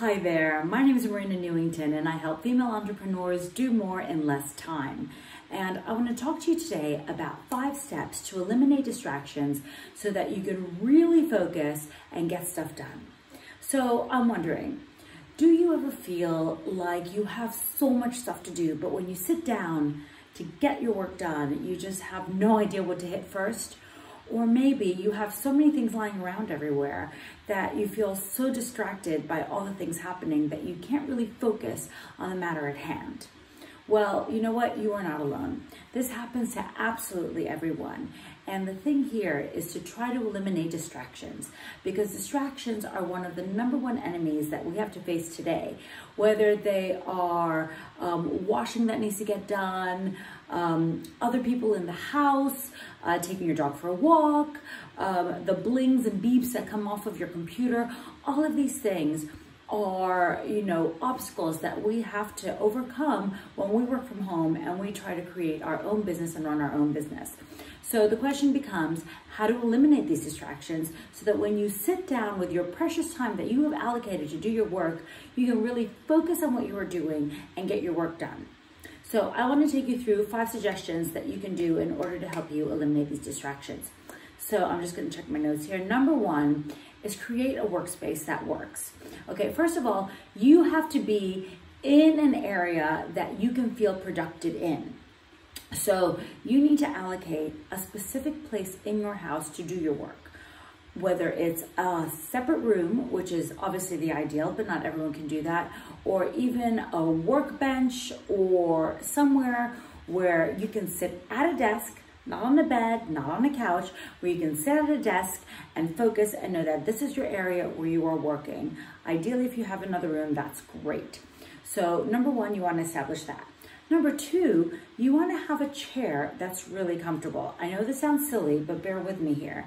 Hi there, my name is Marina Newington and I help female entrepreneurs do more in less time. And I want to talk to you today about 5 steps to eliminate distractions so that you can really focus and get stuff done. So I'm wondering, do you ever feel like you have so much stuff to do, but when you sit down to get your work done, you just have no idea what to hit first? Or maybe you have so many things lying around everywhere that you feel so distracted by all the things happening that you can't really focus on the matter at hand. Well, you know what? You are not alone. This happens to absolutely everyone. And the thing here is to try to eliminate distractions, because distractions are one of the #1 enemies that we have to face today, whether they are washing that needs to get done, other people in the house, taking your dog for a walk, the blings and beeps that come off of your computer. All of these things are, you know, obstacles that we have to overcome when we work from home and we try to create our own business and run our own business. So the question becomes how to eliminate these distractions so that when you sit down with your precious time that you have allocated to do your work, you can really focus on what you are doing and get your work done. So I want to take you through 5 suggestions that you can do in order to help you eliminate these distractions. So I'm just going to check my notes here. #1 is create a workspace that works. Okay, first of all, you have to be in an area that you can feel productive in. So you need to allocate a specific place in your house to do your work, whether it's a separate room, which is obviously the ideal, but not everyone can do that, or even a workbench or somewhere where you can sit at a desk, not on a bed, not on a couch, where you can sit at a desk and focus and know that this is your area where you are working. Ideally, if you have another room, that's great. So #1, you want to establish that. #2, you want to have a chair that's really comfortable. I know this sounds silly, but bear with me here.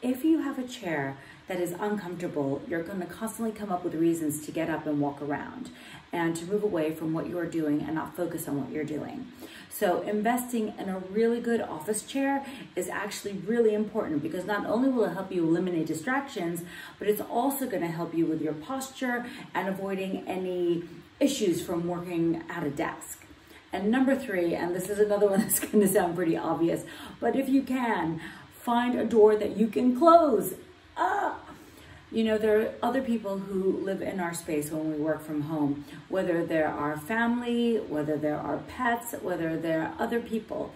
If you have a chair that is uncomfortable, you're going to constantly come up with reasons to get up and walk around and to move away from what you're doing and not focus on what you're doing. So investing in a really good office chair is actually really important, because not only will it help you eliminate distractions, but it's also going to help you with your posture and avoiding any issues from working at a desk. And #3, and this is another one that's going to sound pretty obvious, but if you can, find a door that you can close. You know, there are other people who live in our space when we work from home, whether there are family, whether there are pets, whether there are other people.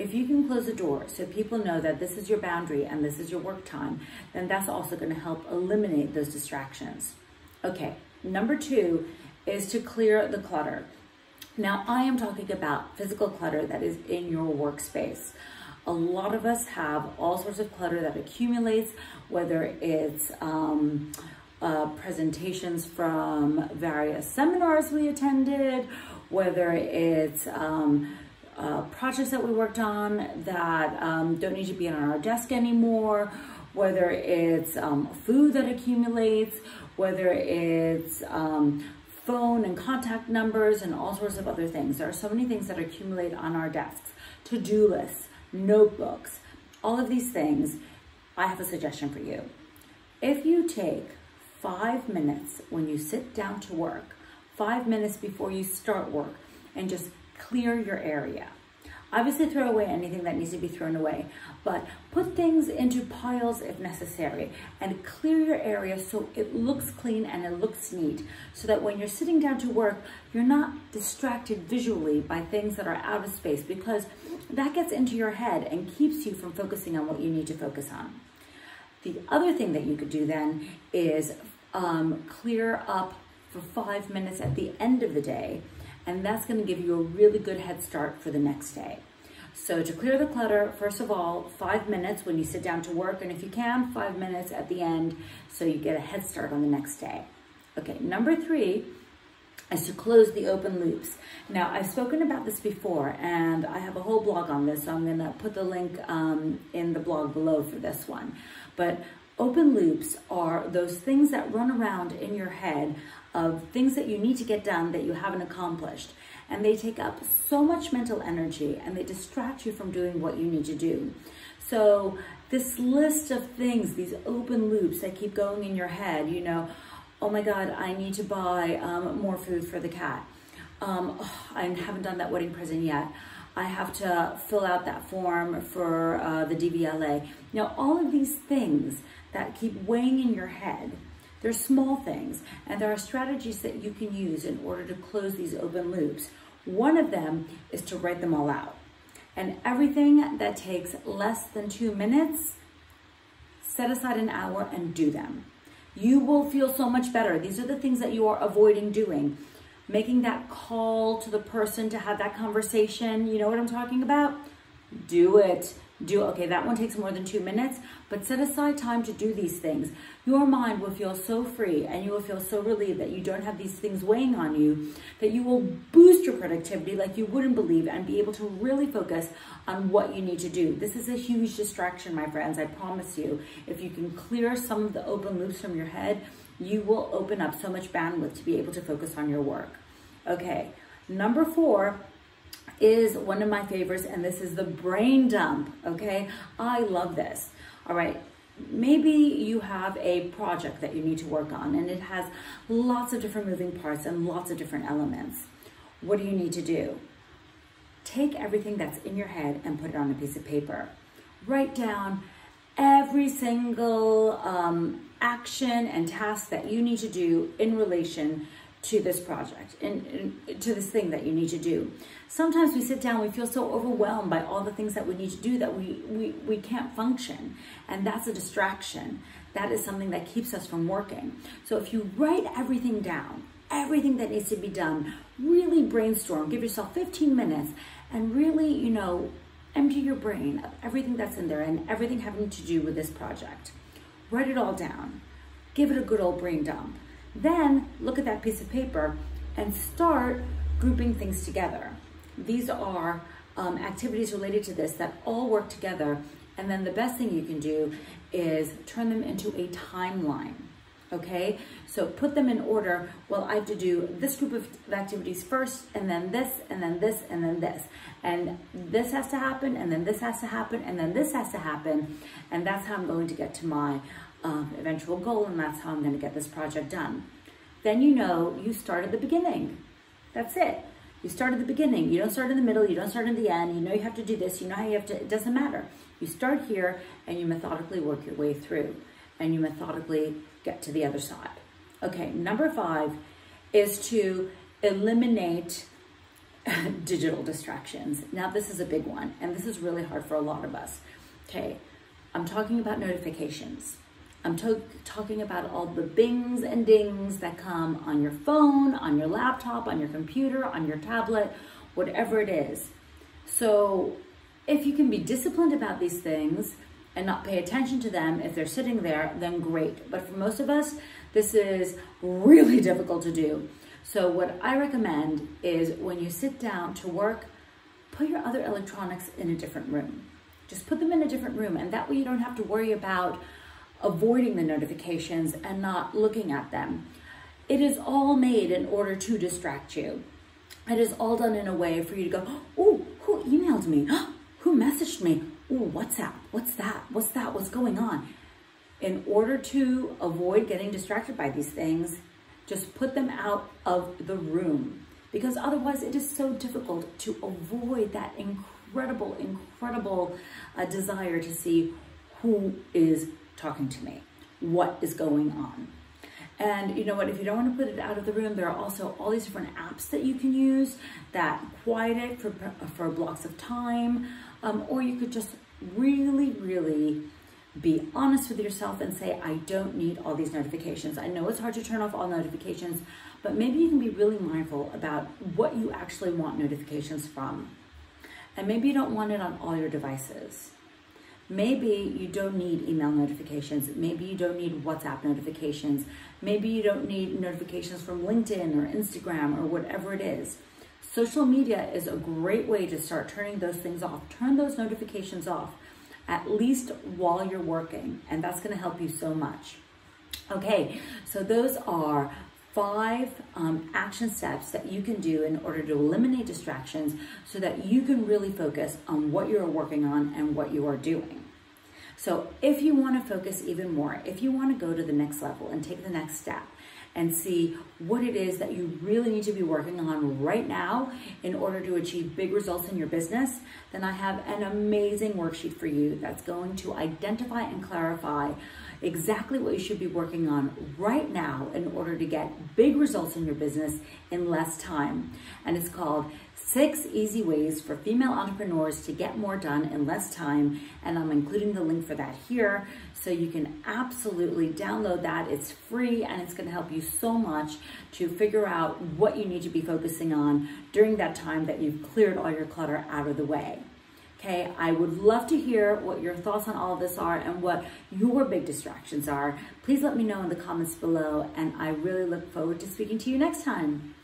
If you can close a door so people know that this is your boundary and this is your work time, then that's also going to help eliminate those distractions. Okay, #2 is to clear the clutter. Now, I am talking about physical clutter that is in your workspace. A lot of us have all sorts of clutter that accumulates, whether it's presentations from various seminars we attended, whether it's projects that we worked on that don't need to be on our desk anymore, whether it's food that accumulates, whether it's phone and contact numbers and all sorts of other things. There are so many things that accumulate on our desks, to-do lists, notebooks, all of these things. I have a suggestion for you. If you take 5 minutes when you sit down to work, 5 minutes before you start work, and just clear your area. Obviously throw away anything that needs to be thrown away, but put things into piles if necessary and clear your area so it looks clean and it looks neat, so that when you're sitting down to work, you're not distracted visually by things that are out of space, because that gets into your head and keeps you from focusing on what you need to focus on. The other thing that you could do then is clear up for 5 minutes at the end of the day, and that's going to give you a really good head start for the next day. So to clear the clutter, first of all, 5 minutes when you sit down to work, and if you can, 5 minutes at the end, so you get a head start on the next day. Okay, #3 is to close the open loops. Now, I've spoken about this before, and I have a whole blog on this, so I'm going to put the link in the blog below for this one. But open loops are those things that run around in your head of things that you need to get done that you haven't accomplished. And they take up so much mental energy and they distract you from doing what you need to do. So this list of things, these open loops that keep going in your head, you know, oh my God, I need to buy more food for the cat. I haven't done that wedding present yet. I have to fill out that form for the DVLA. Now, all of these things that keep weighing in your head, they're small things, and there are strategies that you can use in order to close these open loops. One of them is to write them all out. And everything that takes less than 2 minutes, set aside an hour and do them. You will feel so much better. These are the things that you are avoiding doing. Making that call to the person to have that conversation. You know what I'm talking about? Do it. Okay, that one takes more than 2 minutes, but set aside time to do these things. Your mind will feel so free, and you will feel so relieved that you don't have these things weighing on you, that you will boost your productivity like you wouldn't believe and be able to really focus on what you need to do. This is a huge distraction, my friends, I promise you. If you can clear some of the open loops from your head, you will open up so much bandwidth to be able to focus on your work. Okay, number 4 is one of my favorites, and this is the brain dump, okay? I love this. All right, maybe you have a project that you need to work on, and it has lots of different moving parts and lots of different elements. What do you need to do? Take everything that's in your head and put it on a piece of paper. Write down every single action and task that you need to do in relation to this project and to this thing that you need to do. Sometimes we sit down, we feel so overwhelmed by all the things that we need to do that we can't function. And that's a distraction. That is something that keeps us from working. So if you write everything down, everything that needs to be done, really brainstorm, give yourself 15 minutes and really, you know, empty your brain of everything that's in there and everything having to do with this project. Write it all down. Give it a good old brain dump. Then look at that piece of paper and start grouping things together. These are activities related to this that all work together. And then the best thing you can do is turn them into a timeline. Okay, so put them in order. Well, I have to do this group of activities first, and then this, and then this, and then this. And this has to happen, and then this has to happen, and then this has to happen. And that's how I'm going to get to my eventual goal, and that's how I'm going to get this project done. Then you know you start at the beginning. That's it. You start at the beginning. You don't start in the middle. You don't start in the end. You know you have to do this. You know how you have to, it doesn't matter. You start here, and you methodically work your way through. And you methodically get to the other side. Okay, number 5 is to eliminate digital distractions. Now this is a big one, and this is really hard for a lot of us. Okay, I'm talking about notifications. I'm talking about all the bings and dings that come on your phone, on your laptop, on your computer, on your tablet, whatever it is. So if you can be disciplined about these things, and not pay attention to them if they're sitting there, then great. But for most of us, this is really difficult to do. So what I recommend is when you sit down to work, put your other electronics in a different room. Just put them in a different room, and that way you don't have to worry about avoiding the notifications and not looking at them. It is all made in order to distract you. It is all done in a way for you to go, oh, who emailed me? Who messaged me? Ooh, what's that? What's that? What's that? What's going on? In order to avoid getting distracted by these things, just put them out of the room, because otherwise it is so difficult to avoid that incredible, incredible desire to see who is talking to me, what is going on. And you know what, if you don't want to put it out of the room, there are also all these different apps that you can use that quiet it for blocks of time. Or you could just really, really be honest with yourself and say, I don't need all these notifications. I know it's hard to turn off all notifications, but maybe you can be really mindful about what you actually want notifications from. And maybe you don't want it on all your devices. Maybe you don't need email notifications. Maybe you don't need WhatsApp notifications. Maybe you don't need notifications from LinkedIn or Instagram or whatever it is. Social media is a great way to start turning those things off. Turn those notifications off, at least while you're working, and that's going to help you so much. Okay, so those are 5 action steps that you can do in order to eliminate distractions so that you can really focus on what you're working on and what you are doing. So if you want to focus even more, if you want to go to the next level and take the next step and see what it is that you really need to be working on right now in order to achieve big results in your business, then I have an amazing worksheet for you that's going to identify and clarify exactly what you should be working on right now in order to get big results in your business in less time. And it's called 6 Easy Ways for Female Entrepreneurs to Get More Done in Less Time. And I'm including the link for that here. So you can absolutely download that. It's free and it's going to help you so much to figure out what you need to be focusing on during that time that you've cleared all your clutter out of the way. Okay, I would love to hear what your thoughts on all of this are and what your big distractions are. Please let me know in the comments below, and I really look forward to speaking to you next time.